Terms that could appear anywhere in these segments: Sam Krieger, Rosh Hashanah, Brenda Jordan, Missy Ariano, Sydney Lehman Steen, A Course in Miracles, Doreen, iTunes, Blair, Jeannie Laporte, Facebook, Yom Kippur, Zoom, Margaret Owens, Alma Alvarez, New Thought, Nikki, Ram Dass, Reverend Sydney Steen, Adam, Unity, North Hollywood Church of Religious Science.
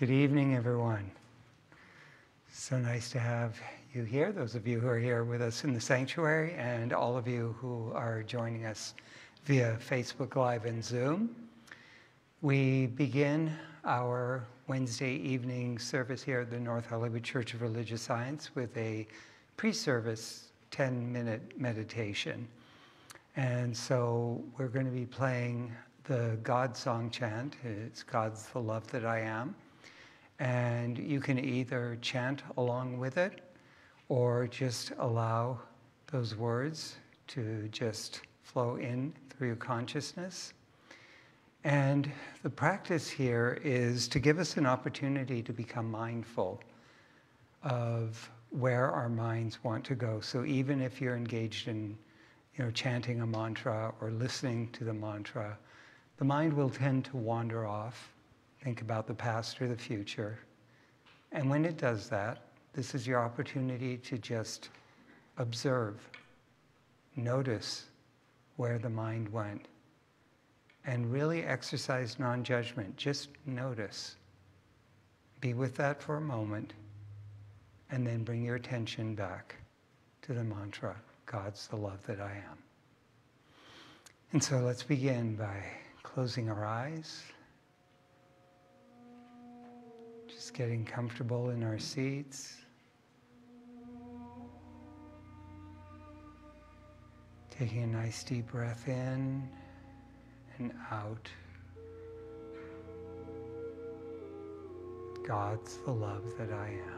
Good evening, everyone. So nice to have you here, those of you who are here with us in the sanctuary, and all of you who are joining us via Facebook Live and Zoom. We begin our Wednesday evening service here at the North Hollywood Church of Religious Science with a pre-service 10-minute meditation. And so we're going to be playing the God song chant. It's God's the love that I am. And you can either chant along with it or just allow those words to just flow in through your consciousness. And the practice here is to give us an opportunity to become mindful of where our minds want to go. So even if you're engaged in chanting a mantra or listening to the mantra, the mind will tend to wander off, think about the past or the future. And when it does that, this is your opportunity to just observe, notice where the mind went, and really exercise non-judgment. Just notice. Be with that for a moment, and then bring your attention back to the mantra, God's the love that I am. And so let's begin by closing our eyes, just getting comfortable in our seats, taking a nice deep breath in and out. God's the love that I am.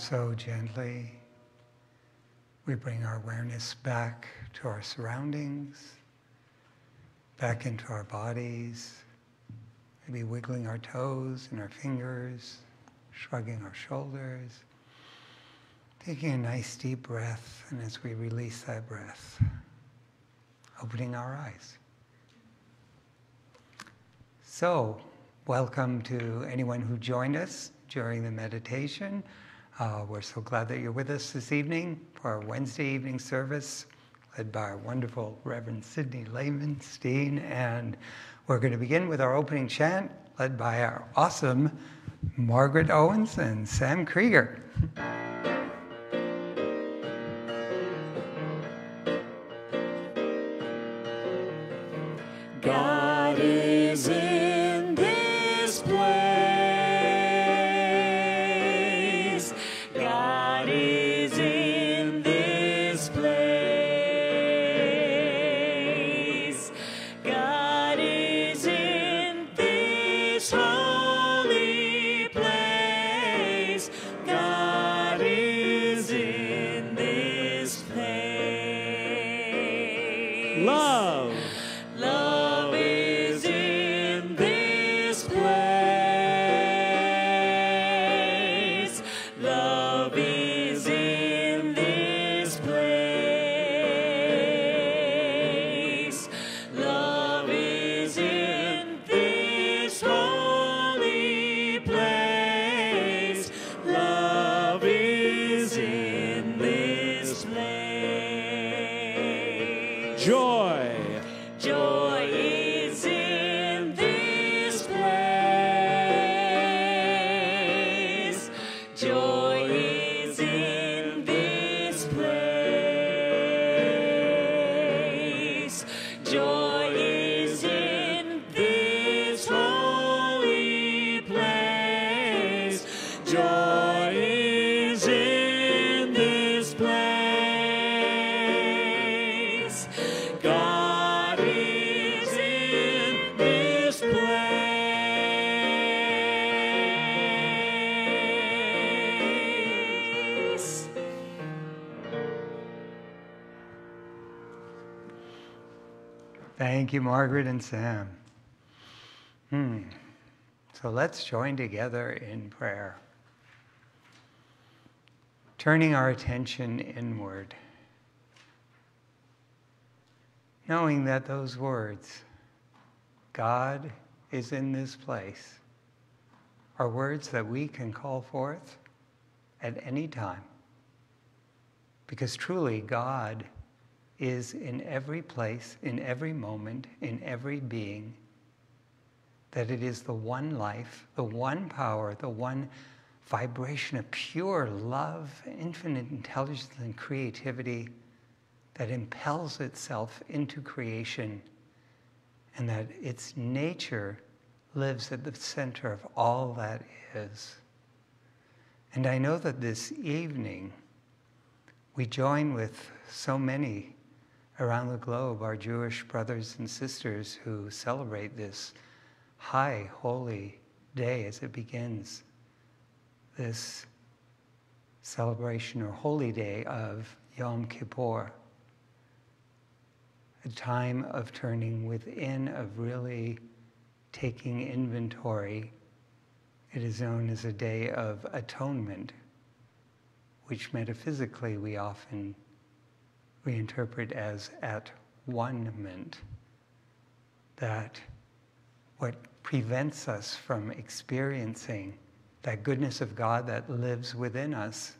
And so gently, we bring our awareness back to our surroundings, back into our bodies, maybe wiggling our toes and our fingers, shrugging our shoulders, taking a nice deep breath, and as we release that breath, opening our eyes. So, welcome to anyone who joined us during the meditation. We're so glad that you're with us this evening for our Wednesday evening service, led by our wonderful Reverend Sydney Steen. And we're going to begin with our opening chant, led by our awesome Margaret Owens and Sam Krieger. God is in this place. God is in this place. God is in this holy place. God is in this place. Love. Thank you, Margaret and Sam. So let's join together in prayer. Turning our attention inward, knowing that those words, God is in this place, are words that we can call forth at any time. Because truly, God is in every place, in every moment, in every being, that it is the one life, the one power, the one vibration of pure love, infinite intelligence and creativity that impels itself into creation, and that its nature lives at the center of all that is. And I know that this evening we join with so many around the globe, our Jewish brothers and sisters who celebrate this high, holy day as it begins, this celebration or holy day of Yom Kippur, a time of turning within, of really taking inventory. It is known as a day of atonement, which metaphysically we often reinterpret as at one-ment, that what prevents us from experiencing that goodness of God that lives within us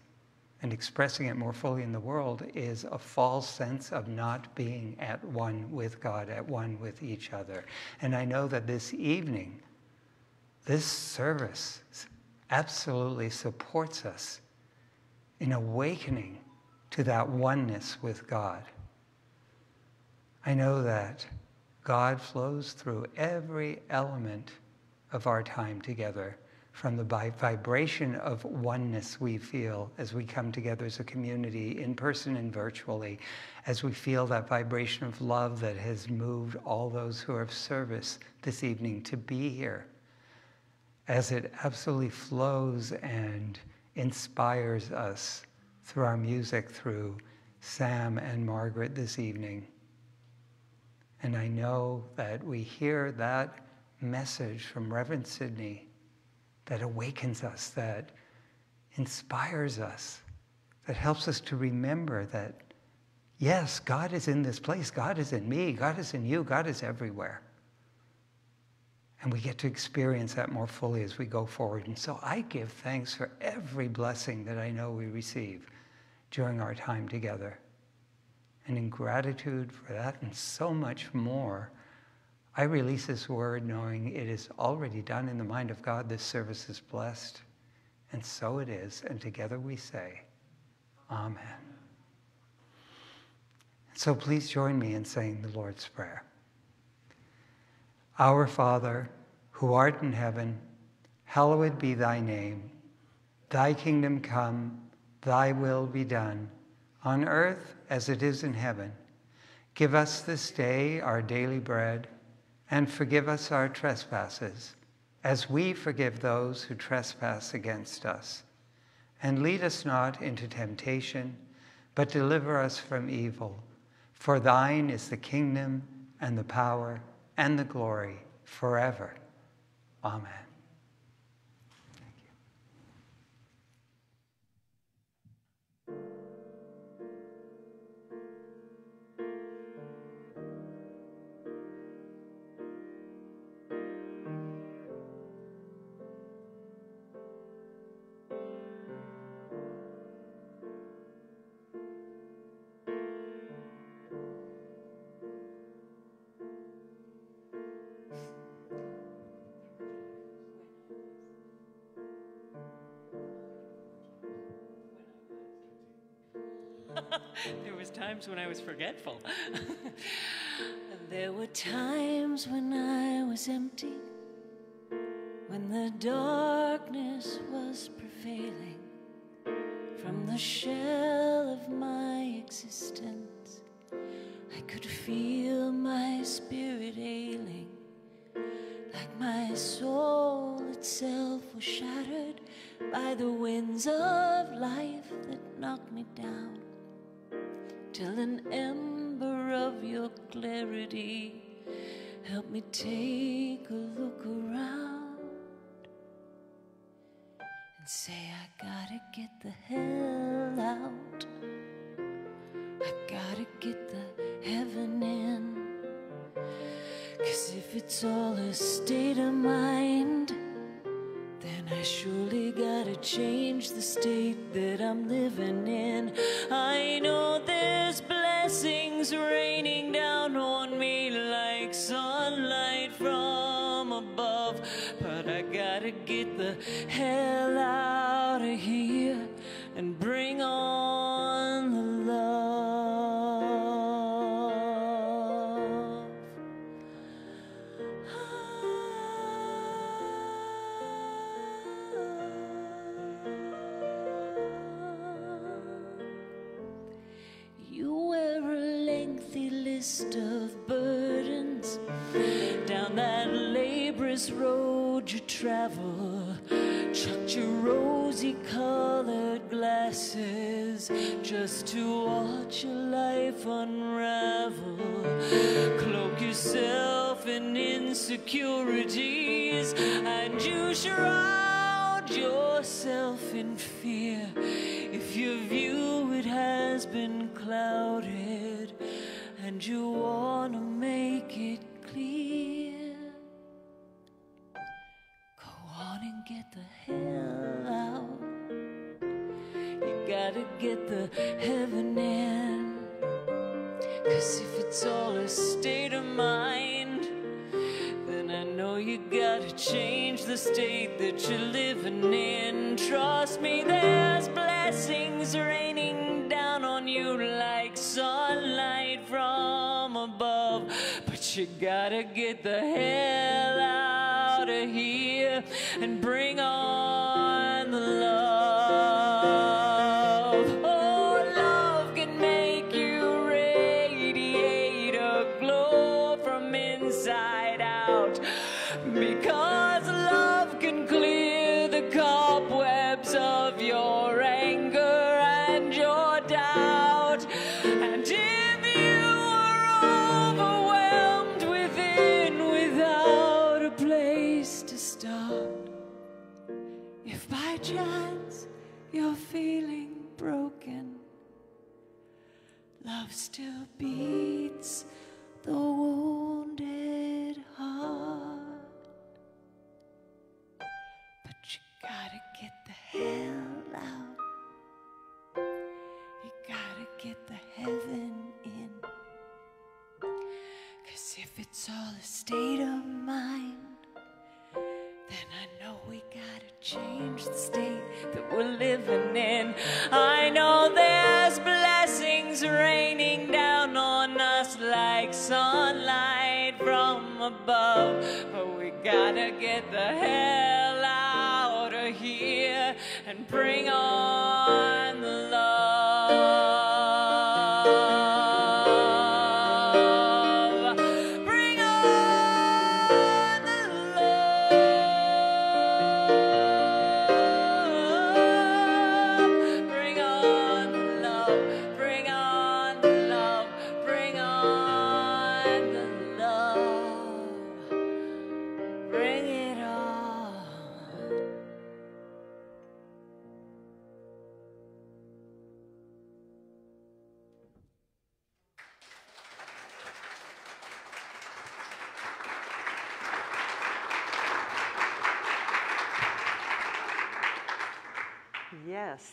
and expressing it more fully in the world is a false sense of not being at one with God, at one with each other. And I know that this evening, this service absolutely supports us in awakening to that oneness with God. I know that God flows through every element of our time together, from the vibration of oneness we feel as we come together as a community, in person and virtually, as we feel that vibration of love that has moved all those who are of service this evening to be here, as it absolutely flows and inspires us through our music, through Sam and Margaret this evening. And I know that we hear that message from Reverend Sydney that awakens us, that inspires us, that helps us to remember that, yes, God is in this place, God is in me, God is in you, God is everywhere. And we get to experience that more fully as we go forward. And so I give thanks for every blessing that I know we receive during our time together. And in gratitude for that and so much more, I release this word knowing it is already done in the mind of God. This service is blessed, and so it is. And together we say, Amen. So please join me in saying the Lord's Prayer. Our Father, who art in heaven, hallowed be thy name. Thy kingdom come, thy will be done, on earth as it is in heaven. Give us this day our daily bread, and forgive us our trespasses, as we forgive those who trespass against us. And lead us not into temptation, but deliver us from evil. For thine is the kingdom, and the power, and the glory, forever. Amen. There was times when I was forgetful. There were times when I was empty, when the darkness was prevailing from the shell of my existence. I could feel my spirit ailing, like my soul itself was shattered by the winds of life that knocked me down. Till an ember of your clarity helped me take a look around and say, I gotta get the hell out. I gotta get the heaven in. 'Cause if it's all a state of mind, then I surely gotta change the state that I'm living in. I know there's blessings raining down on me like sunlight from above, but I gotta get the hell out of here and bring on the love. Of burdens down that laborious road you travel, chucked your rosy colored glasses just to watch your life unravel. Cloak yourself in insecurities and you shroud yourself in fear if your view it has been clouded and you wanna make it clear. Go on and get the hell out. You gotta get the heaven in. 'Cause if it's all a state of mind, then I know you gotta change the state that you're living in. Trust me, there's blessings raining down on you like sunlight from above, but you gotta get the hell out of here and bring on the love. Oh, love can make you radiate a glow from inside out, because love can clear the cobwebs of you. your anger and your doubt. And if you are overwhelmed within without a place to stop, if by chance you're feeling broken, love still beats the wounded heart. But you gotta get the hell out. You gotta get the heaven in. 'Cause if it's all a state of mind, then I know we gotta change the state that we're living in. I know there's blessings raining down on us like sunlight from above, but we gotta get the hell out of here and bring on the love.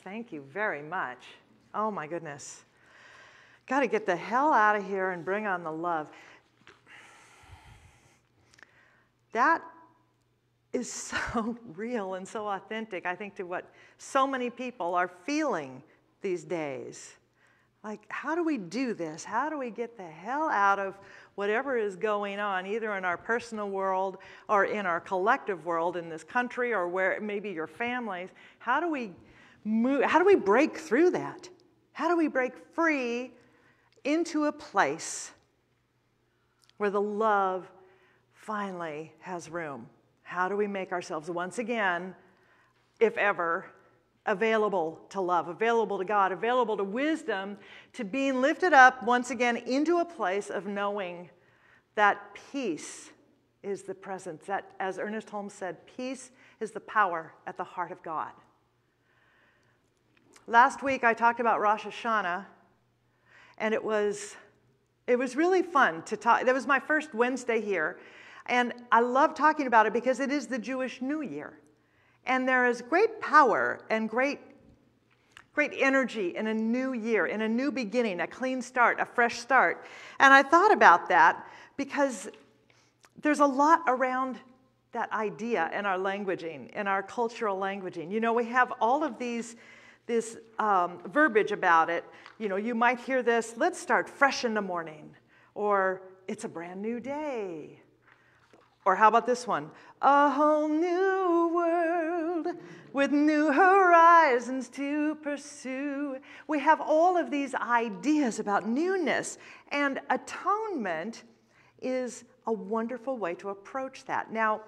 Thank you very much. Oh my goodness. Got to get the hell out of here and bring on the love. That is so real and so authentic, I think, to what so many people are feeling these days. Like, how do we do this? How do we get the hell out of whatever is going on, either in our personal world or in our collective world in this country or where maybe your families? How do we move, how do we break through that? How do we break free into a place where the love finally has room? How do we make ourselves once again, if ever, available to love, available to God, available to wisdom, to being lifted up once again into a place of knowing that peace is the presence, that, as Ernest Holmes said, peace is the power at the heart of God. Last week I talked about Rosh Hashanah, and it was really fun to talk. That was my first Wednesday here, and I love talking about it because it is the Jewish New Year. And there is great power and great energy in a new year, in a new beginning, a clean start, a fresh start. And I thought about that because there's a lot around that idea in our languaging, in our cultural languaging. You know, we have all of these verbiage about it. You know, you might hear this, let's start fresh in the morning, or it's a brand new day. Or how about this one? A whole new world with new horizons to pursue. We have all of these ideas about newness, and atonement is a wonderful way to approach that. Now,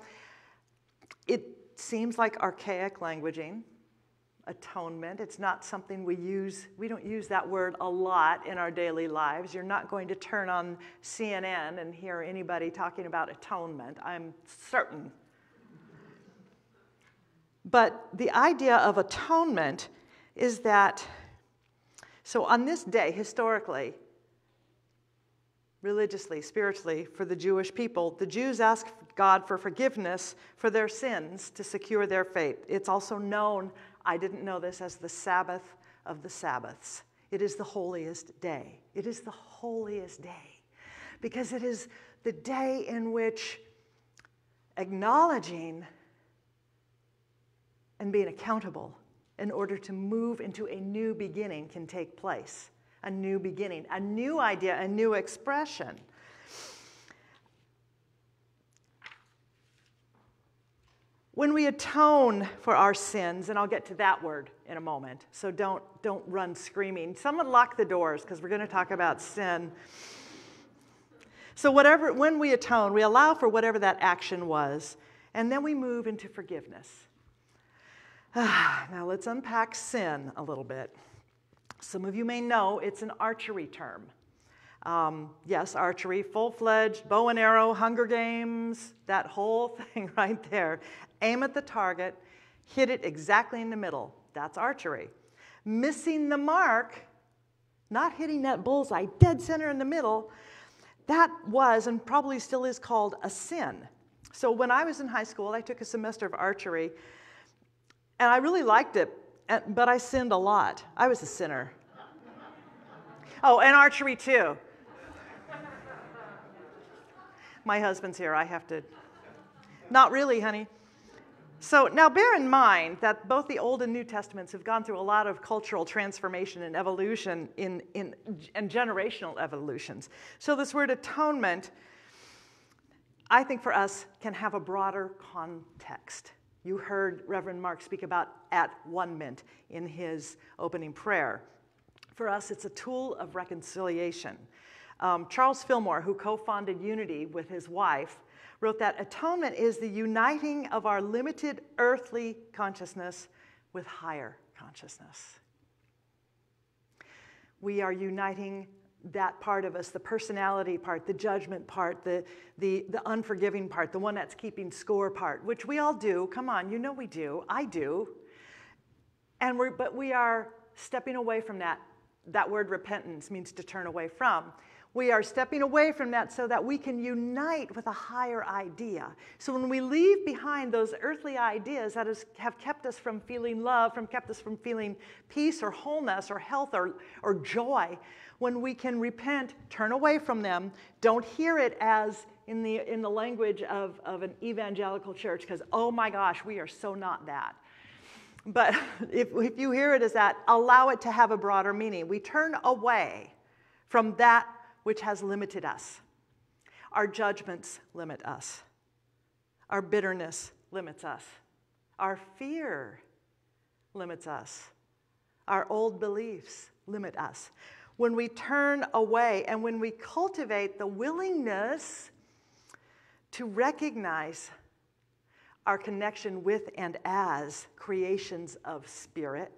it seems like archaic languaging. Atonement. It's not something we use. We don't use that word a lot in our daily lives. You're not going to turn on CNN and hear anybody talking about atonement, I'm certain. But the idea of atonement is that, so on this day, historically, religiously, spiritually, for the Jewish people, the Jews ask God for forgiveness for their sins to secure their faith. It's also known, I didn't know this, as the Sabbath of the Sabbaths. It is the holiest day. It is the holiest day because it is the day in which acknowledging and being accountable in order to move into a new beginning can take place. A new beginning, a new idea, a new expression. When we atone for our sins, and I'll get to that word in a moment, so don't run screaming. Someone lock the doors, because we're going to talk about sin. So whatever, when we atone, we allow for whatever that action was, and then we move into forgiveness. Now let's unpack sin a little bit. Some of you may know it's an archery term. Yes, archery, full-fledged, bow and arrow, Hunger Games, that whole thing right there. Aim at the target, hit it exactly in the middle. That's archery. Missing the mark, not hitting that bullseye, dead center in the middle, that was and probably still is called a sin. So when I was in high school, I took a semester of archery, and I really liked it, but I sinned a lot. I was a sinner. Oh, and archery too. My husband's here, I have to. Not really, honey. So now bear in mind that both the Old and New Testaments have gone through a lot of cultural transformation and evolution and generational evolutions. So this word atonement, I think for us, can have a broader context. You heard Reverend Mark speak about at-one-ment in his opening prayer. For us, it's a tool of reconciliation. Charles Fillmore, who co-founded Unity with his wife, wrote that atonement is the uniting of our limited earthly consciousness with higher consciousness. We are uniting that part of us, the personality part, the judgment part, the unforgiving part, the one that's keeping score part, which we all do. Come on, you know we do. I do. And we are stepping away from that. That word repentance means to turn away from. We are stepping away from that so that we can unite with a higher idea. So when we leave behind those earthly ideas that have kept us from feeling love, kept us from feeling peace or wholeness or health or joy, when we can repent, turn away from them, don't hear it as in the language of an evangelical church, because oh my gosh, we are so not that. But if you hear it as that, allow it to have a broader meaning. We turn away from that which has limited us. Our judgments limit us. Our bitterness limits us. Our fear limits us. Our old beliefs limit us. When we turn away and when we cultivate the willingness to recognize our connection with and as creations of spirit,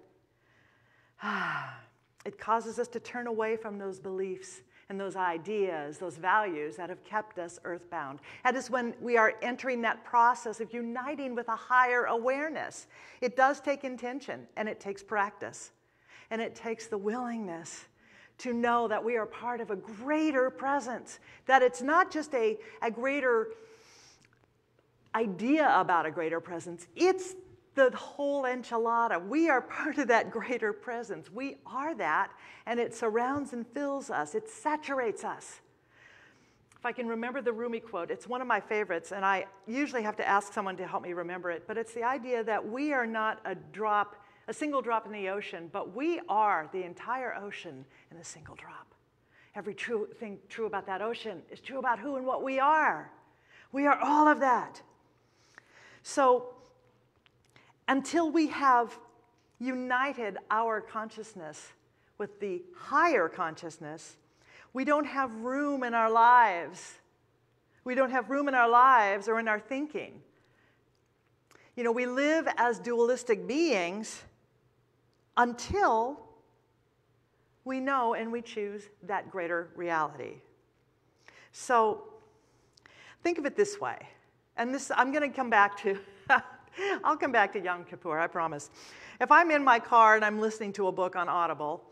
it causes us to turn away from those beliefs and those ideas, those values that have kept us earthbound. That is when we are entering that process of uniting with a higher awareness. It does take intention, and it takes practice, and it takes the willingness to know that we are part of a greater presence, that it's not just a greater idea about a greater presence, it's the whole enchilada. We are part of that greater presence. We are that, and it surrounds and fills us. It saturates us. If I can remember the Rumi quote, it's one of my favorites, and I usually have to ask someone to help me remember it, but it's the idea that we are not a single drop in the ocean, but we are the entire ocean in a single drop. Every thing true about that ocean is true about who and what we are. We are all of that. So, until we have united our consciousness with the higher consciousness, we don't have room in our lives. We don't have room in our lives or in our thinking. You know, we live as dualistic beings until we know and we choose that greater reality. So, think of it this way. And this, I'm going to come back to... I'll come back to Yom Kippur, I promise. If I'm in my car and I'm listening to a book on Audible,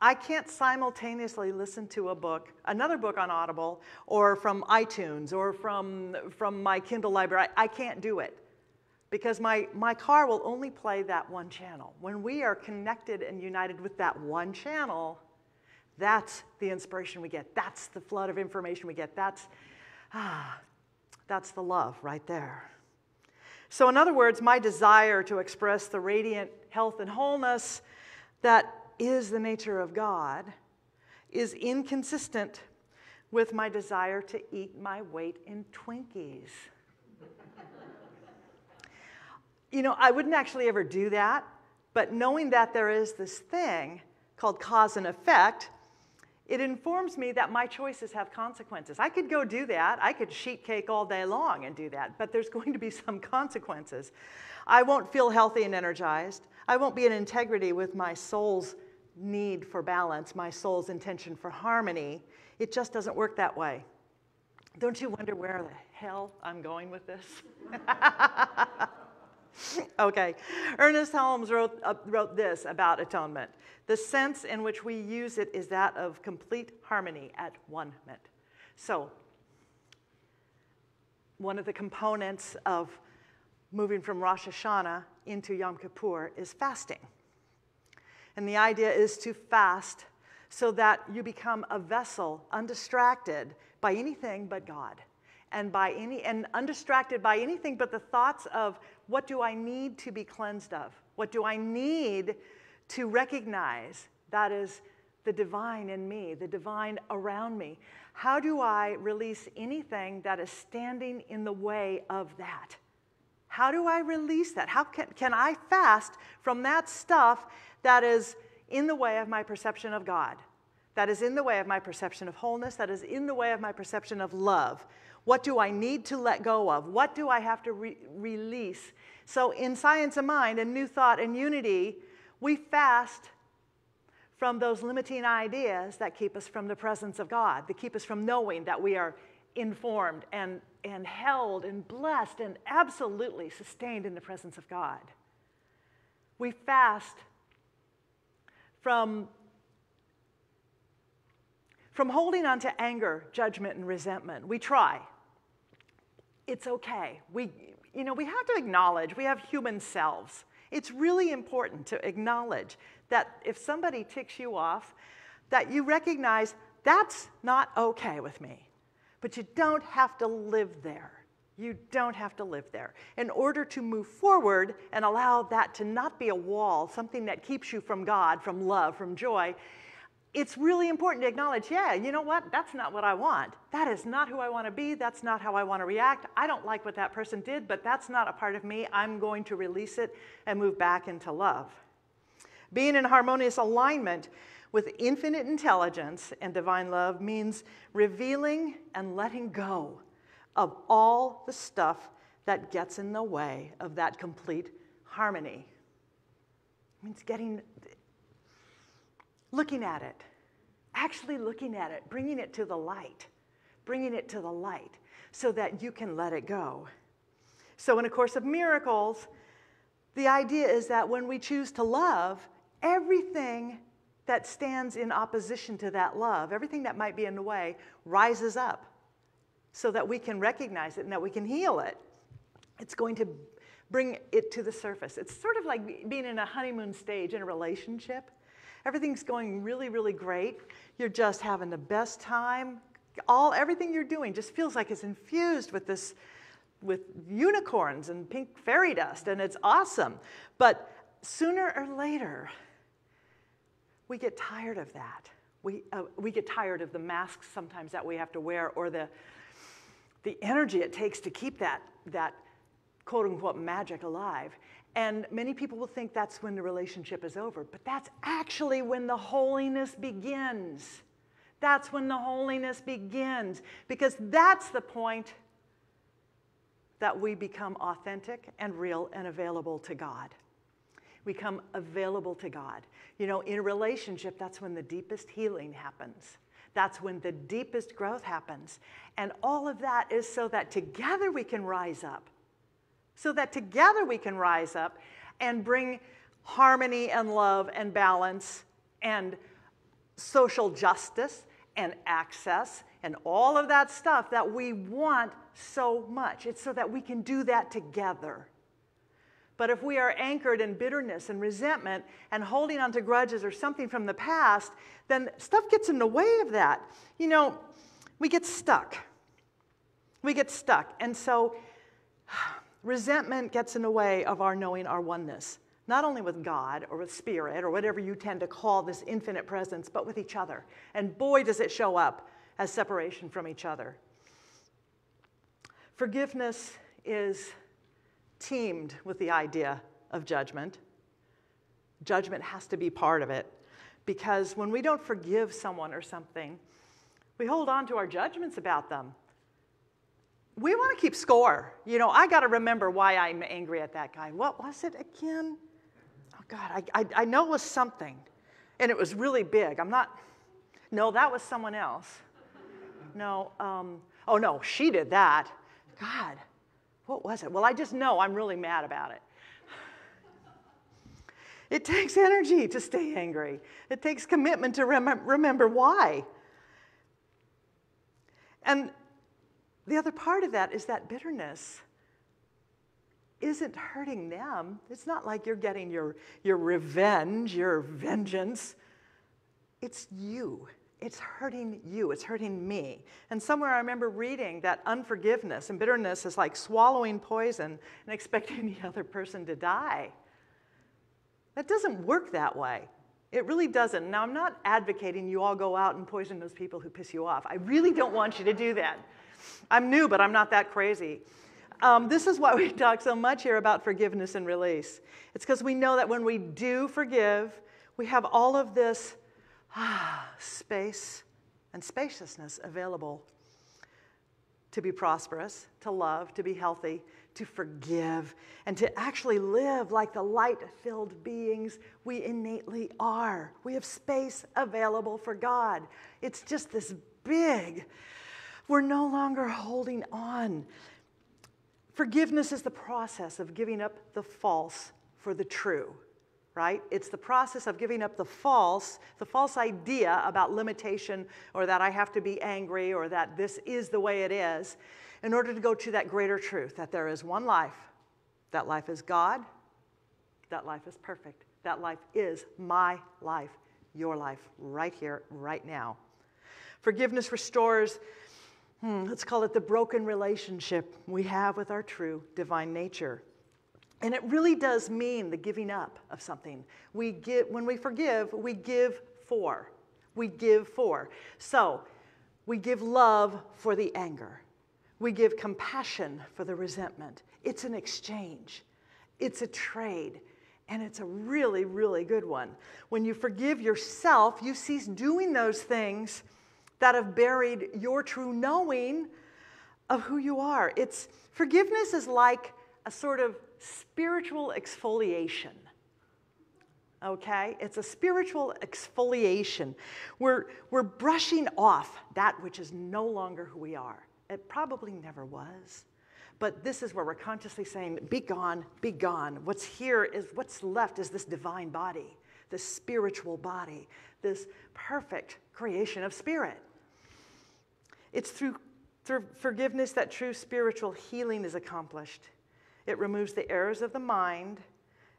I can't simultaneously listen to a book, another book on Audible, or from iTunes, or from my Kindle library. I can't do it because my car will only play that one channel. When we are connected and united with that one channel, that's the inspiration we get. That's the flood of information we get. That's the love right there. So in other words, my desire to express the radiant health and wholeness that is the nature of God is inconsistent with my desire to eat my weight in Twinkies. You know, I wouldn't actually ever do that, but knowing that there is this thing called cause and effect, it informs me that my choices have consequences. I could go do that. I could sheet cake all day long and do that, but there's going to be some consequences. I won't feel healthy and energized. I won't be in integrity with my soul's need for balance, my soul's intention for harmony. It just doesn't work that way. Don't you wonder where the hell I'm going with this? Okay, Ernest Holmes wrote this about atonement. The sense in which we use it is that of complete harmony at one-ment. So one of the components of moving from Rosh Hashanah into Yom Kippur is fasting. And the idea is to fast so that you become a vessel undistracted by anything but God, and undistracted by anything but the thoughts of, what do I need to be cleansed of? What do I need to recognize that is the divine in me, the divine around me? How do I release anything that is standing in the way of that? How do I release that? How can I fast from that stuff that is in the way of my perception of God, that is in the way of my perception of wholeness, that is in the way of my perception of love? What do I need to let go of? What do I have to release? So in Science of Mind and New Thought and Unity, we fast from those limiting ideas that keep us from the presence of God, that keep us from knowing that we are informed and held and blessed and absolutely sustained in the presence of God. We fast from holding on to anger, judgment, and resentment. We try. It's okay. We have to acknowledge we have human selves. It's really important to acknowledge that if somebody ticks you off, that you recognize that's not okay with me. But you don't have to live there. You don't have to live there. In order to move forward and allow that to not be a wall, something that keeps you from God, from love, from joy, it's really important to acknowledge, yeah, you know what? That's not what I want. That is not who I want to be. That's not how I want to react. I don't like what that person did, but that's not a part of me. I'm going to release it and move back into love. Being in harmonious alignment with infinite intelligence and divine love means revealing and letting go of all the stuff that gets in the way of that complete harmony. It means looking at it, actually looking at it, bringing it to the light so that you can let it go. So in A Course of Miracles, the idea is that when we choose to love, everything that stands in opposition to that love, everything that might be in the way, rises up so that we can recognize it and that we can heal it. It's going to bring it to the surface. It's sort of like being in a honeymoon stage in a relationship. Everything's going really, really great. You're just having the best time. Everything you're doing just feels like it's infused with unicorns and pink fairy dust, and it's awesome. But sooner or later, we get tired of that. We get tired of the masks sometimes that we have to wear, or the energy it takes to keep that quote unquote magic alive. And many people will think that's when the relationship is over, but that's actually when the holiness begins. That's when the holiness begins, because that's the point that we become authentic and real and available to God. We become available to God. You know, in a relationship, that's when the deepest healing happens. That's when the deepest growth happens. And all of that is so that together we can rise up. So that together we can rise up and bring harmony and love and balance and social justice and access and all of that stuff that we want so much. It's so that we can do that together. But if we are anchored in bitterness and resentment and holding on to grudges or something from the past, then stuff gets in the way of that. You know, we get stuck. We get stuck. And so resentment gets in the way of our knowing our oneness, not only with God or with spirit or whatever you tend to call this infinite presence, but with each other. And boy, does it show up as separation from each other. Forgiveness is teamed with the idea of judgment. Judgment has to be part of it. Because when we don't forgive someone or something, we hold on to our judgments about them. We want to keep score. You know, I got to remember why I'm angry at that guy. What was it again? Oh, God, I know it was something. And it was really big. I'm not, no, that was someone else. No, oh, no, she did that. God, what was it? Well, I just know I'm really mad about it. It takes energy to stay angry. It takes commitment to remember why. And the other part of that is that bitterness isn't hurting them. It's not like you're getting your revenge, your vengeance. It's you. It's hurting you. It's hurting me. And somewhere I remember reading that unforgiveness and bitterness is like swallowing poison and expecting the other person to die. That doesn't work that way. It really doesn't. Now, I'm not advocating you all go out and poison those people who piss you off. I really don't want you to do that. I'm new, but I'm not that crazy. This is why we talk so much here about forgiveness and release. It's because we know that when we do forgive, we have all of this space and spaciousness available to be prosperous, to love, to be healthy, to forgive, and to actually live like the light-filled beings we innately are. We have space available for God. It's just this big. We're no longer holding on. Forgiveness is the process of giving up the false for the true, right? It's the process of giving up the false idea about limitation or that I have to be angry or that this is the way it is, in order to go to that greater truth, that there is one life. That life is God. That life is perfect. That life is my life, your life, right here, right now. Forgiveness restores, let's call it the broken relationship we have with our true divine nature. And it really does mean the giving up of something. We give, when we forgive, we give for. We give for. So we give love for the anger. We give compassion for the resentment. It's an exchange. It's a trade. And it's a really, really good one. When you forgive yourself, you cease doing those things that have buried your true knowing of who you are. It's, forgiveness is like a sort of spiritual exfoliation. Okay? It's a spiritual exfoliation. We're brushing off that which is no longer who we are. It probably never was, but this is where we're consciously saying, be gone, be gone. What's here is, what's left is this divine body, this spiritual body, this perfect creation of spirit. It's through forgiveness that true spiritual healing is accomplished. It removes the errors of the mind,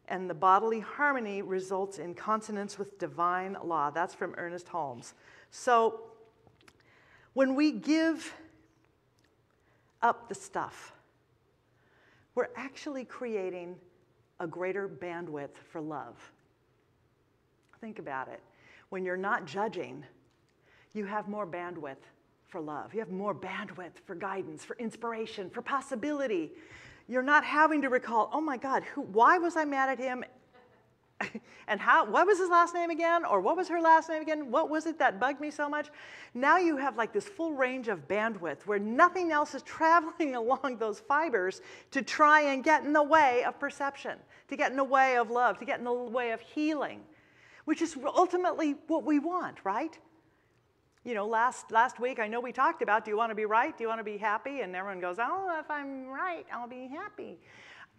and the bodily harmony results in consonance with divine law. That's from Ernest Holmes. So when we give up the stuff, we're actually creating a greater bandwidth for love. Think about it. When you're not judging, you have more bandwidth for love. You have more bandwidth for guidance, for inspiration, for possibility. You're not having to recall, oh my God, why was I mad at him? And what was his last name again? Or what was her last name again? What was it that bugged me so much? Now you have like this full range of bandwidth where nothing else is traveling along those fibers to try and get in the way of perception, to get in the way of love, to get in the way of healing, which is ultimately what we want, right? You know, last week I know we talked about, do you want to be right? Do you want to be happy? And everyone goes, oh, if I'm right, I'll be happy.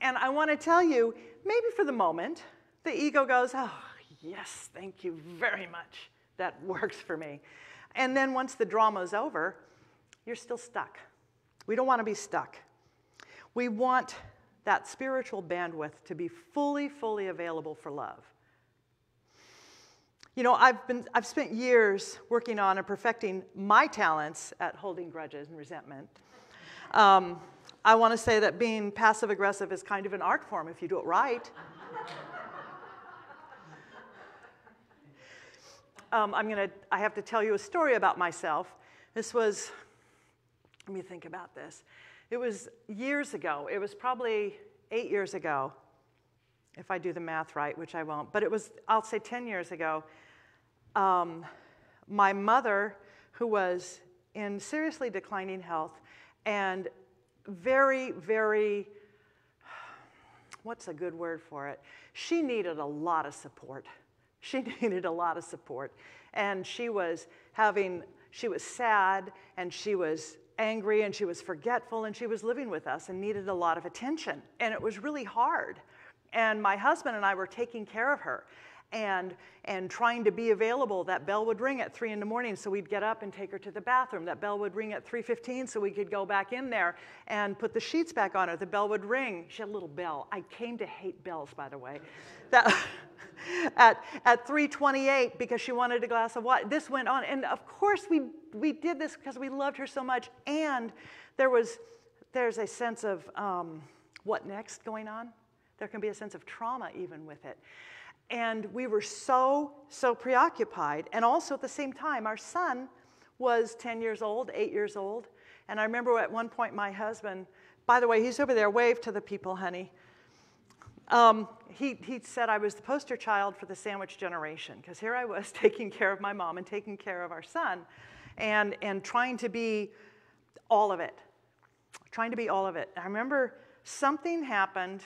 And I want to tell you, maybe for the moment, the ego goes, oh, yes, thank you very much. That works for me. And then once the drama's over, you're still stuck. We don't want to be stuck. We want that spiritual bandwidth to be fully, fully available for love. You know, I've spent years working on and perfecting my talents at holding grudges and resentment. I want to say that being passive-aggressive is kind of an art form if you do it right. I have to tell you a story about myself. This was, let me think about this. It was years ago. It was probably 8 years ago, if I do the math right, which I won't. But it was, I'll say 10 years ago. my mother, who was in seriously declining health and very, very, what's a good word for it? She needed a lot of support. She needed a lot of support. And she was having, she was sad, and she was angry, and she was forgetful, and she was living with us and needed a lot of attention. And it was really hard. And my husband and I were taking care of her and trying to be available. That bell would ring at 3 in the morning, so we'd get up and take her to the bathroom. That bell would ring at 3:15, so we could go back in there and put the sheets back on her. The bell would ring. She had a little bell. I came to hate bells, by the way. That, at 3:28, because she wanted a glass of water. This went on. And of course, we did this because we loved her so much. And there's a sense of what next going on. There can be a sense of trauma even with it. And we were so, so preoccupied. And also at the same time, our son was 10 years old, 8 years old. And I remember at one point my husband, by the way, he's over there, wave to the people, honey. He said I was the poster child for the sandwich generation, because here I was taking care of my mom and taking care of our son and trying to be all of it, trying to be all of it. I remember something happened.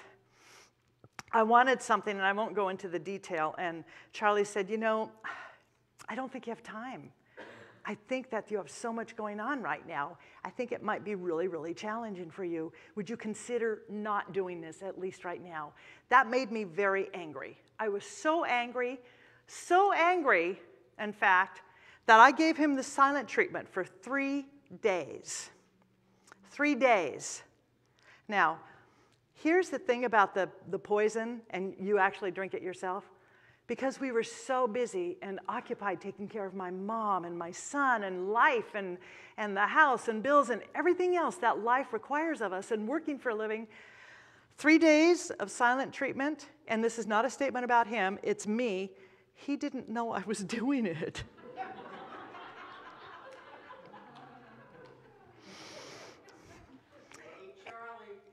I wanted something, and I won't go into the detail, and Charlie said, you know, I don't think you have time. I think that you have so much going on right now. I think it might be really, really challenging for you. Would you consider not doing this, at least right now? That made me very angry. I was so angry, in fact, that I gave him the silent treatment for 3 days. 3 days. Now, here's the thing about the poison, and you actually drink it yourself, because we were so busy and occupied taking care of my mom and my son and life and the house and bills and everything else that life requires of us and working for a living. 3 days of silent treatment, and this is not a statement about him, it's me. He didn't know I was doing it.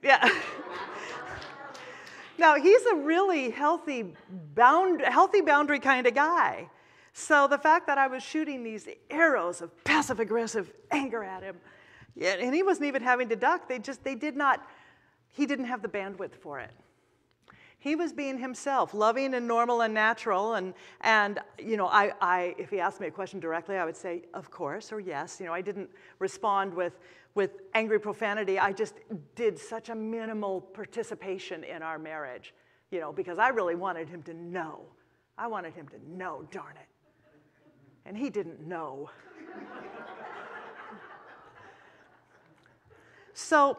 Yeah. Now, he's a really healthy boundary kind of guy. So the fact that I was shooting these arrows of passive-aggressive anger at him, and he wasn't even having to duck. He didn't have the bandwidth for it. He was being himself, loving and normal and natural. And you know, I if he asked me a question directly, I would say, of course, or yes. You know, I didn't respond with angry profanity. I just did such a minimal participation in our marriage, you know, because I really wanted him to know. I wanted him to know, darn it. And he didn't know. So,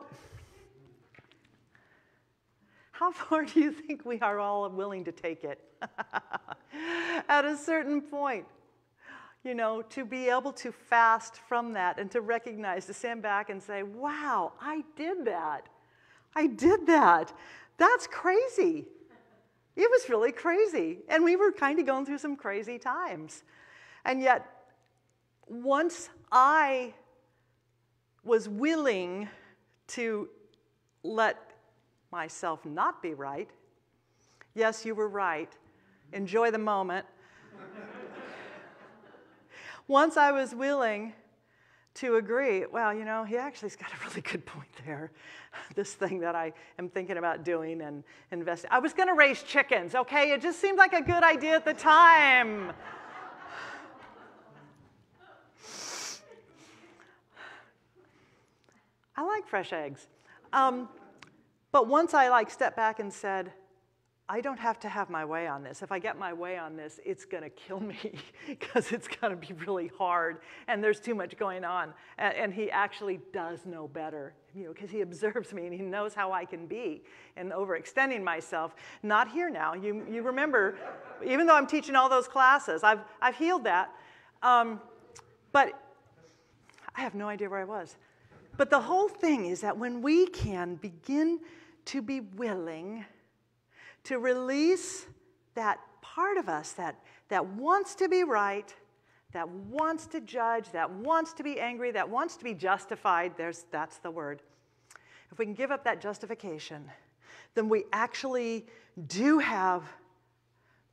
how far do you think we are all willing to take it? At a certain point, you know, to be able to fast from that and to recognize, to stand back and say, wow, I did that. I did that. That's crazy. It was really crazy. And we were kind of going through some crazy times. And yet, once I was willing to let myself not be right, yes, you were right, enjoy the moment. Once I was willing to agree, well, you know, he actually's got a really good point there. This thing that I am thinking about doing and investing. I was going to raise chickens, okay? It just seemed like a good idea at the time. I like fresh eggs. But once I stepped back and said, I don't have to have my way on this. If I get my way on this, it's going to kill me because it's going to be really hard and there's too much going on. And he actually does know better, you know, because he observes me and he knows how I can be in overextending myself. Not here now. You remember, even though I'm teaching all those classes, I've healed that. But I have no idea where I was. But the whole thing is that when we can begin to be willing to release that part of us that wants to be right, that wants to judge, that wants to be angry, that wants to be justified, that's the word. If we can give up that justification, then we actually do have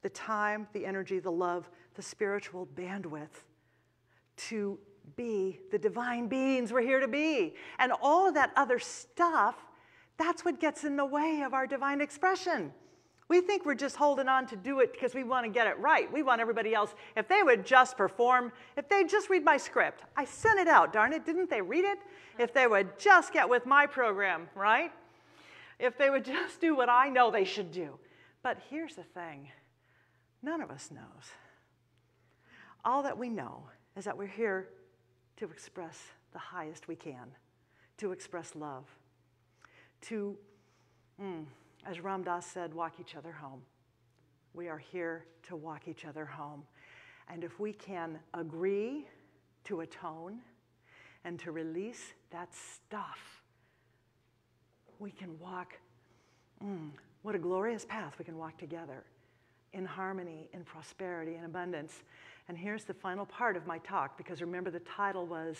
the time, the energy, the love, the spiritual bandwidth to be the divine beings we're here to be. And all of that other stuff, that's what gets in the way of our divine expression. We think we're just holding on to do it because we want to get it right. We want everybody else, if they would just perform, if they just read my script. I sent it out, darn it, didn't they read it? If they would just get with my program, right? If they would just do what I know they should do. But here's the thing, none of us knows. All that we know is that we're here to express the highest we can, to express love, to, as Ram Dass said, walk each other home. We are here to walk each other home. And if we can agree to atone and to release that stuff, we can walk, what a glorious path we can walk together in harmony, in prosperity, in abundance. And here's the final part of my talk, because remember the title was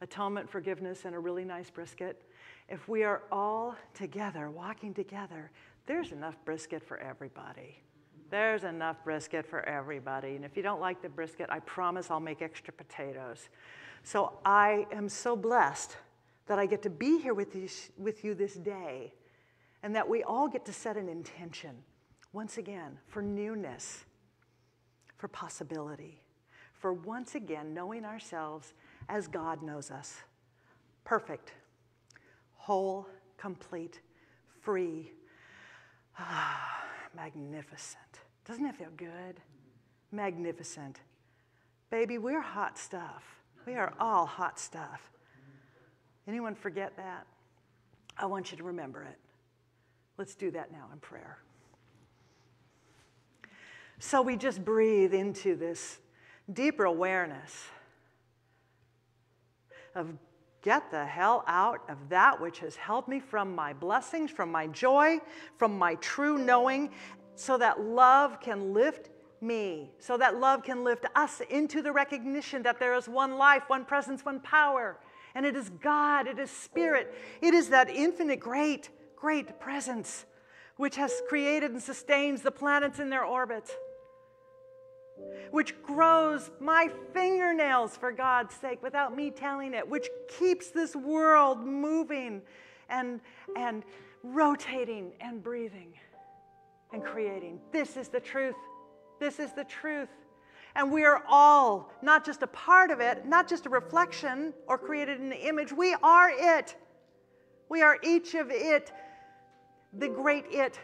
Atonement, Forgiveness, and a Really Nice Brisket. If we are all together, walking together, there's enough brisket for everybody. There's enough brisket for everybody. And if you don't like the brisket, I promise I'll make extra potatoes. So I am so blessed that I get to be here with you this day, and that we all get to set an intention, once again, for newness, for possibility, for once again knowing ourselves as God knows us, perfect, whole, complete, free, magnificent. Doesn't that feel good? Magnificent. Baby, we're hot stuff. We are all hot stuff. Anyone forget that? I want you to remember it. Let's do that now in prayer. So we just breathe into this deeper awareness of get the hell out of that which has held me from my blessings, from my joy, from my true knowing, so that love can lift me, so that love can lift us into the recognition that there is one life, one presence, one power, and it is God, it is Spirit, it is that infinite great, great presence which has created and sustains the planets in their orbits, which grows my fingernails, for God's sake, without me telling it, which keeps this world moving and rotating and breathing and creating. This is the truth. This is the truth. And we are all not just a part of it, not just a reflection or created in the image. We are it. We are each of it, the great it.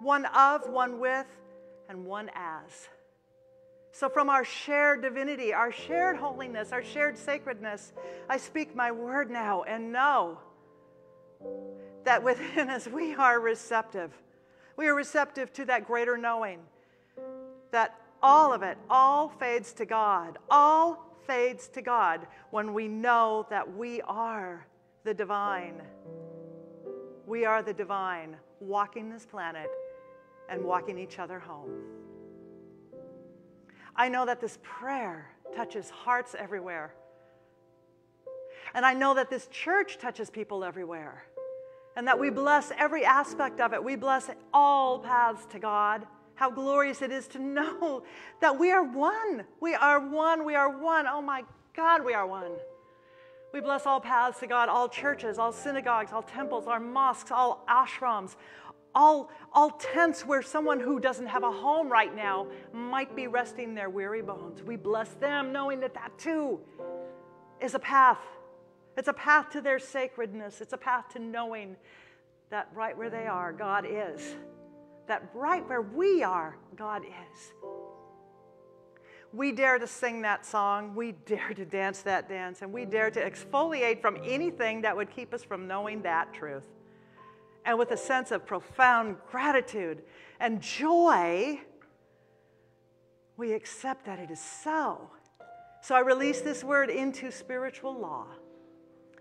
One of, one with, and one as. So from our shared divinity, our shared holiness, our shared sacredness, I speak my word now and know that within us we are receptive. We are receptive to that greater knowing, that all of it, all fades to God, all fades to God when we know that we are the divine. We are the divine walking this planet and walking each other home. I know that this prayer touches hearts everywhere. And I know that this church touches people everywhere. And that we bless every aspect of it. We bless all paths to God. How glorious it is to know that we are one. We are one. We are one. Oh my God, we are one. We bless all paths to God, all churches, all synagogues, all temples, our mosques, all ashrams, all tents where someone who doesn't have a home right now might be resting their weary bones. We bless them knowing that that too is a path. It's a path to their sacredness. It's a path to knowing that right where they are, God is. That right where we are, God is. We dare to sing that song. We dare to dance that dance. And we dare to exfoliate from anything that would keep us from knowing that truth. And with a sense of profound gratitude and joy, we accept that it is so. So I release this word into spiritual law,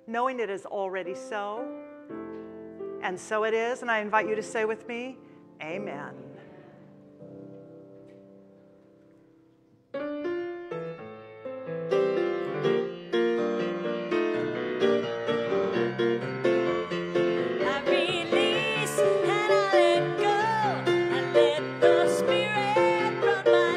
knowing it is already so, and so it is. And I invite you to say with me, amen. Release and I let go, I let the Spirit run my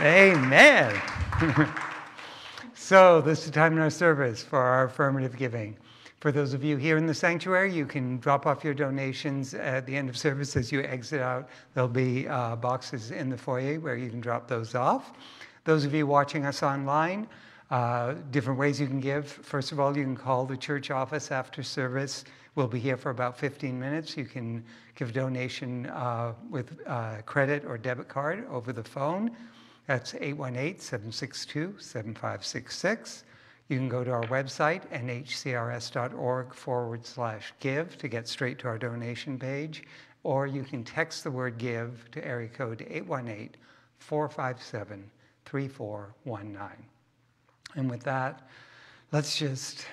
Amen. So this is the time in our service for our affirmative giving. For those of you here in the sanctuary, you can drop off your donations at the end of service as you exit out. There'll be boxes in the foyer where you can drop those off. Those of you watching us online, different ways you can give. First of all, you can call the church office after service. We'll be here for about 15 minutes. You can give a donation with credit or debit card over the phone. That's 818-762-7566. You can go to our website, nhcrs.org/give, to get straight to our donation page. Or you can text the word give to area code 818-457-3419. And with that, let's just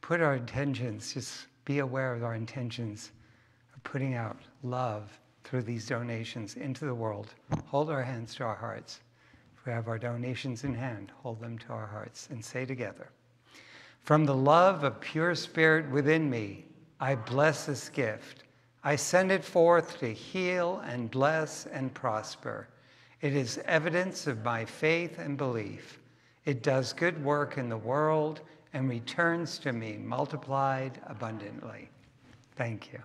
put our intentions, just be aware of our intentions of putting out love through these donations into the world. Hold our hands to our hearts. If we have our donations in hand, hold them to our hearts and say together, from the love of pure spirit within me, I bless this gift. I send it forth to heal and bless and prosper. It is evidence of my faith and belief. It does good work in the world and returns to me multiplied abundantly. Thank you.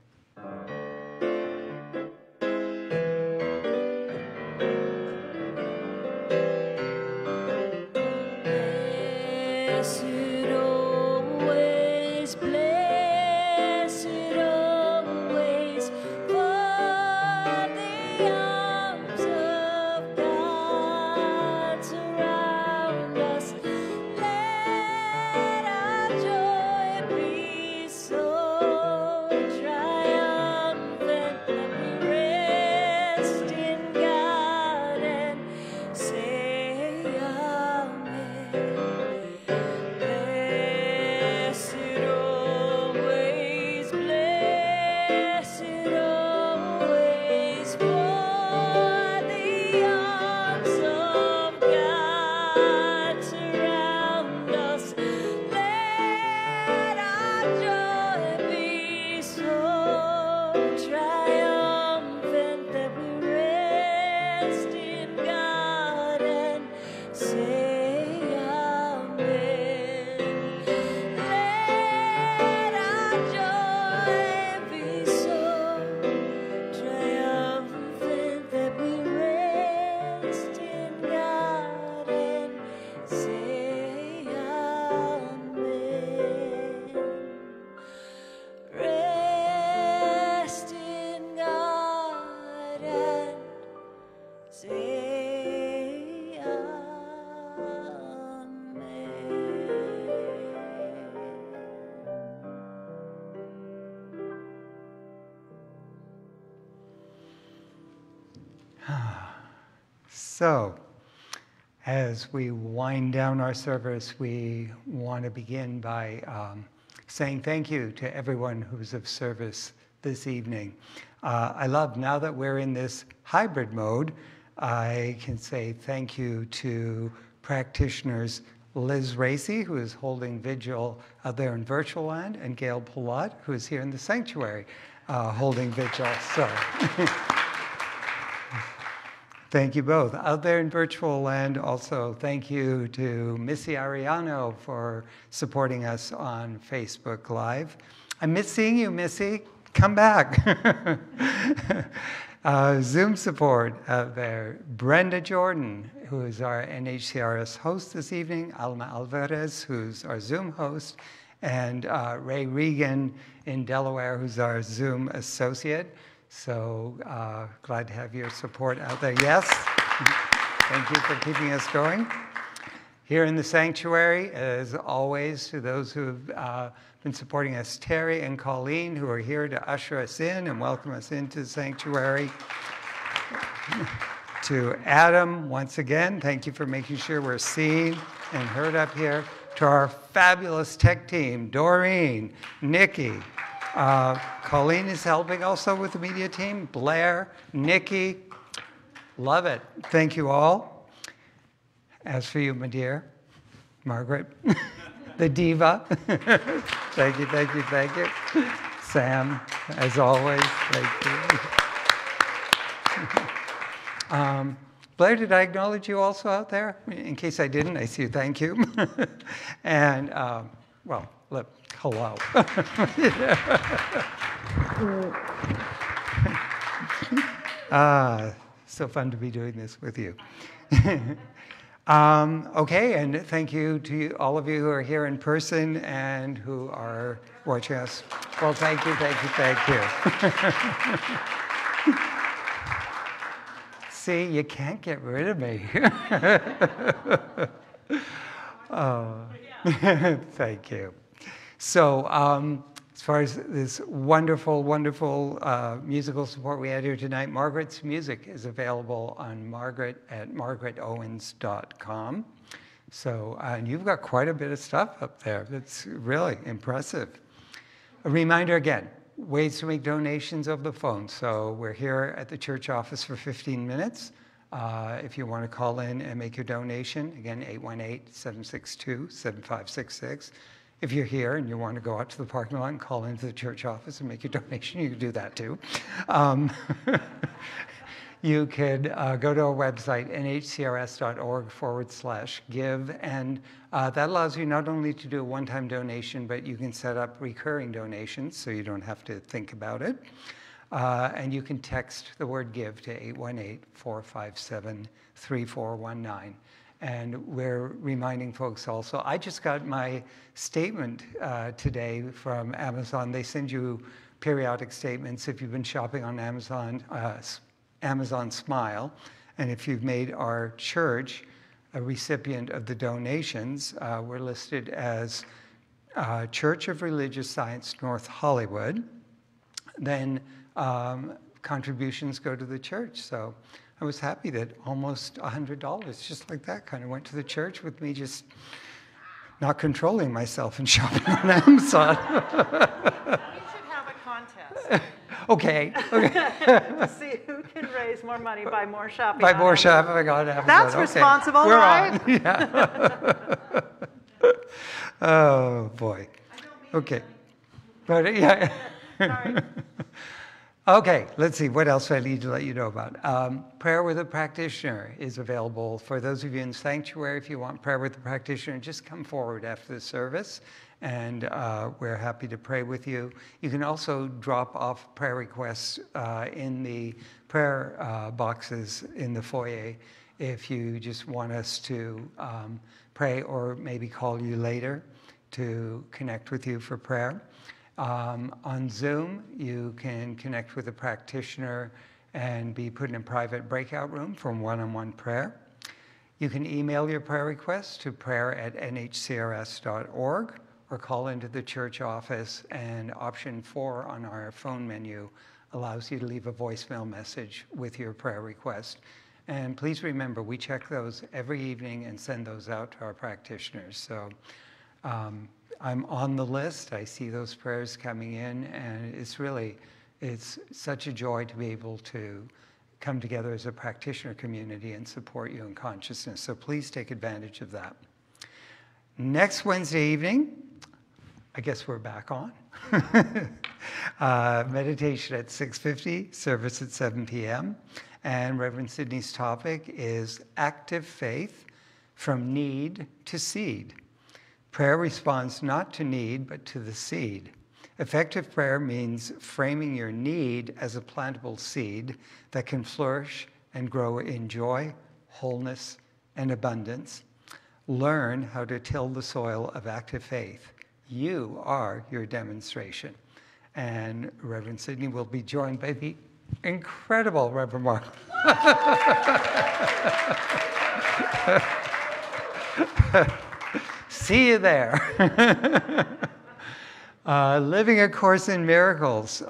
So, as we wind down our service, we want to begin by saying thank you to everyone who's of service this evening. I love, now that we're in this hybrid mode, I can say thank you to practitioners Liz Racy, who is holding vigil out there in virtual land, and Gail Pollott, who is here in the sanctuary holding vigil. So. Thank you both. Out there in virtual land, also thank you to Missy Ariano for supporting us on Facebook Live. I miss seeing you, Missy. Come back. Zoom support out there. Brenda Jordan, who is our NHCRS host this evening. Alma Alvarez, who's our Zoom host. And Ray Regan in Delaware, who's our Zoom associate. So glad to have your support out there. Yes, thank you for keeping us going. Here in the sanctuary, as always, to those who have been supporting us, Terry and Colleen, who are here to usher us in and welcome us into the sanctuary. To Adam, once again, thank you for making sure we're seen and heard up here. To our fabulous tech team, Doreen, Nikki, Colleen is helping also with the media team. Blair, Nikki, love it. Thank you all. As for you, my dear, Margaret, the diva. Thank you, thank you, thank you. Sam, as always. Thank you. Blair, did I acknowledge you also out there? In case I didn't, I see you. Thank you. And, well, look, hello. So fun to be doing this with you. Okay, and thank you to you, all of you who are here in person and who are watching us. Well, thank you, thank you, thank you. See, you can't get rid of me. Thank you. So as far as this wonderful, wonderful musical support we had here tonight, Margaret's music is available on Margaret at margaretowens.com. So and you've got quite a bit of stuff up there. That's really impressive. A reminder again. Ways to make donations over the phone. So we're here at the church office for 15 minutes. If you want to call in and make your donation, again, 818-762-7566. If you're here and you want to go out to the parking lot and call into the church office and make your donation, you can do that too. You could go to our website, nhcrs.org/give, and that allows you not only to do a one-time donation, but you can set up recurring donations, so you don't have to think about it. And you can text the word give to 818-457-3419. And we're reminding folks also, I just got my statement today from Amazon. They send you periodic statements if you've been shopping on Amazon. Amazon Smile, and if you've made our church a recipient of the donations, we're listed as Church of Religious Science, North Hollywood, then contributions go to the church. So I was happy that almost $100, just like that, kind of went to the church with me just not controlling myself and shopping on Amazon. We should have a contest. Okay. See who can raise more money by more shopping. By more shopping on Amazon. That's responsible, okay. We're right? On. Yeah. Oh boy. I don't mean okay. But yeah. Sorry. Okay. Let's see. What else I need to let you know about? Prayer with a Practitioner is available for those of you in sanctuary. If you want prayer with a practitioner, just come forward after the service. And we're happy to pray with you. You can also drop off prayer requests in the prayer boxes in the foyer if you just want us to pray or maybe call you later to connect with you for prayer. On Zoom, you can connect with a practitioner and be put in a private breakout room for one-on-one prayer. You can email your prayer requests to prayer@nhcrs.org. or call into the church office, and option 4 on our phone menu allows you to leave a voicemail message with your prayer request. And please remember, we check those every evening and send those out to our practitioners. So I'm on the list. I see those prayers coming in, and it's really, it's such a joy to be able to come together as a practitioner community and support you in consciousness. So please take advantage of that. Next Wednesday evening, I guess we're back on. Meditation at 6:50, service at 7 p.m. And Reverend Sydney's topic is Active Faith from Need to Seed. Prayer responds not to need, but to the seed. Effective prayer means framing your need as a plantable seed that can flourish and grow in joy, wholeness, and abundance. Learn how to till the soil of active faith. You are your demonstration. And Reverend Sydney will be joined by the incredible Reverend Mark. See you there. Living A Course in Miracles.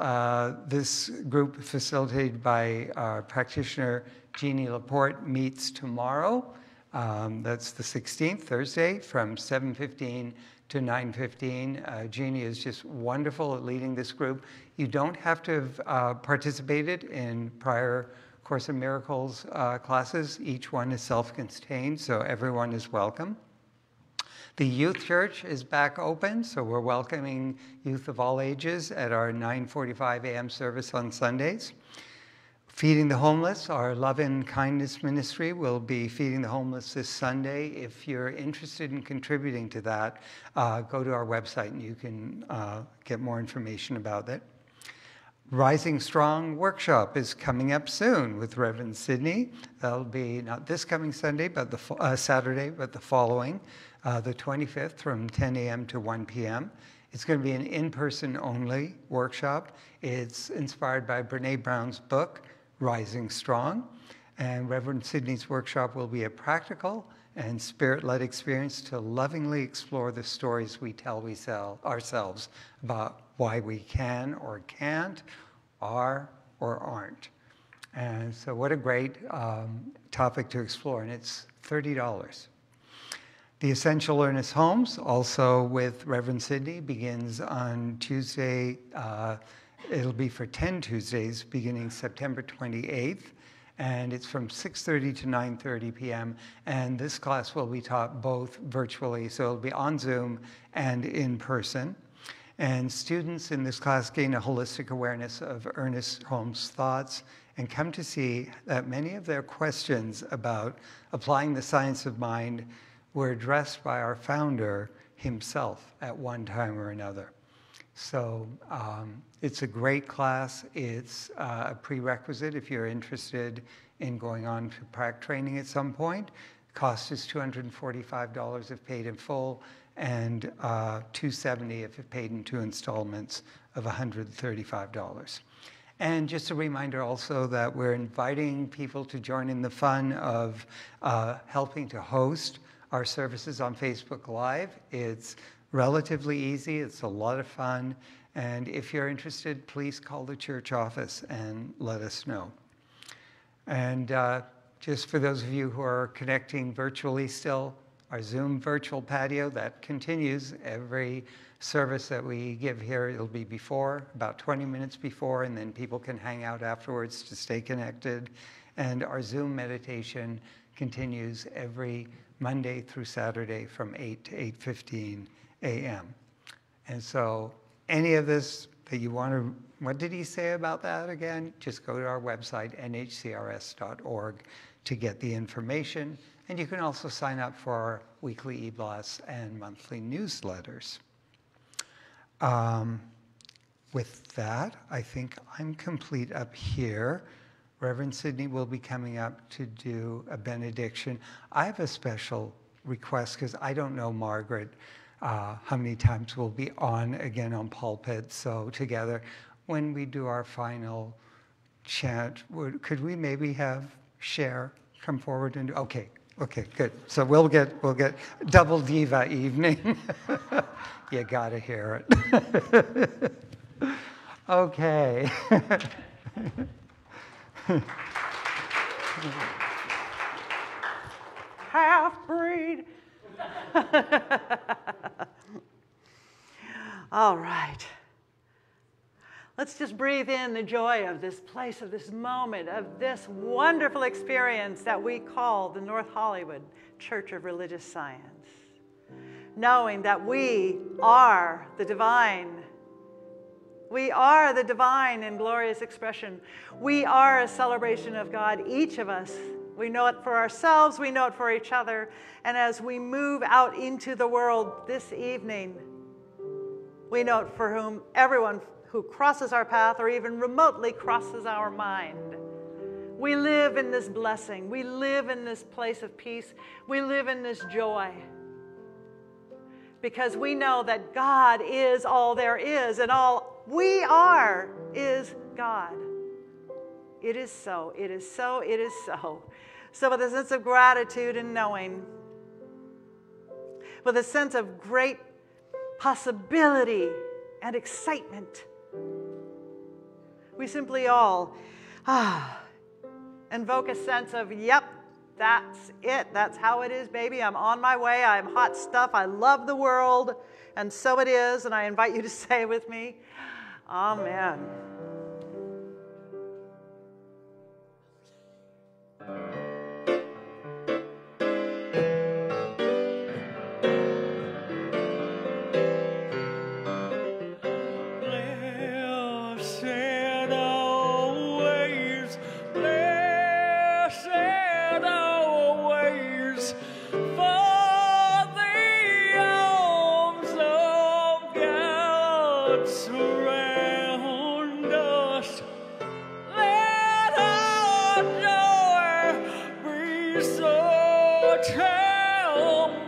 This group facilitated by our practitioner Jeannie Laporte meets tomorrow. That's the 16th, Thursday, from 7:15 to 9:15. Jeannie is just wonderful at leading this group. You don't have to have participated in prior Course in Miracles classes. Each one is self-contained, so everyone is welcome. The youth church is back open, so we're welcoming youth of all ages at our 9:45 a.m. service on Sundays. Feeding the homeless, our love and kindness ministry will be feeding the homeless this Sunday. If you're interested in contributing to that, go to our website and you can get more information about it. Rising Strong workshop is coming up soon with Reverend Sydney. That'll be not this coming Sunday, but the Saturday, but the following, the 25th, from 10 a.m. to 1 p.m. It's going to be an in-person only workshop. It's inspired by Brene Brown's book, Rising Strong, and Reverend Sydney's workshop will be a practical and spirit-led experience to lovingly explore the stories we tell ourselves about why we can or can't, are or aren't. And so what a great topic to explore, and it's $30. The Essential Ernest Holmes, also with Reverend Sydney, begins on Tuesday. It'll be for 10 Tuesdays, beginning September 28th. And it's from 6:30 to 9:30 p.m. And this class will be taught both virtually, so it'll be on Zoom and in person. And students in this class gain a holistic awareness of Ernest Holmes' thoughts and come to see that many of their questions about applying the science of mind were addressed by our founder himself at one time or another. So it's a great class. It's a prerequisite if you're interested in going on to PRAC training at some point. Cost is $245 if paid in full, and $270 if paid in 2 installments of $135. And just a reminder also that we're inviting people to join in the fun of helping to host our services on Facebook Live. It's relatively easy, it's a lot of fun, and if you're interested, please call the church office and let us know. And just for those of you who are connecting virtually still, our Zoom virtual patio, that continues. Every service that we give here, it'll be before, about 20 minutes before, and then people can hang out afterwards to stay connected. And our Zoom meditation continues every Monday through Saturday from 8 to 8:15 a.m. And so any of this that you want to, what did he say about that again? Just go to our website, nhcrs.org, to get the information. And you can also sign up for our weekly e-blasts and monthly newsletters. With that, I think I'm complete up here. Reverend Sydney will be coming up to do a benediction. I have a special request because I don't know, Margaret, how many times we'll be on again on pulpit. So together, when we do our final chant, could we maybe have Cher come forward and do? Okay, good. So we'll get double diva evening. You gotta hear it. Okay. Half-breed. All right. Let's just breathe in the joy of this place, of this moment, of this wonderful experience that we call the North Hollywood Church of Religious Science, knowing that we are the divine. We are the divine in glorious expression. We are a celebration of God, each of us. We know it for ourselves, we know it for each other. And as we move out into the world this evening, we know it for whom everyone who crosses our path or even remotely crosses our mind. We live in this blessing. We live in this place of peace. We live in this joy, because we know that God is all there is, and all we are is God. It is so, it is so, it is so. So with a sense of gratitude and knowing, with a sense of great possibility and excitement, we simply all invoke a sense of, yep, that's it. That's how it is, baby. I'm on my way. I'm hot stuff. I love the world. And so it is. And I invite you to say with me, amen. So tell me.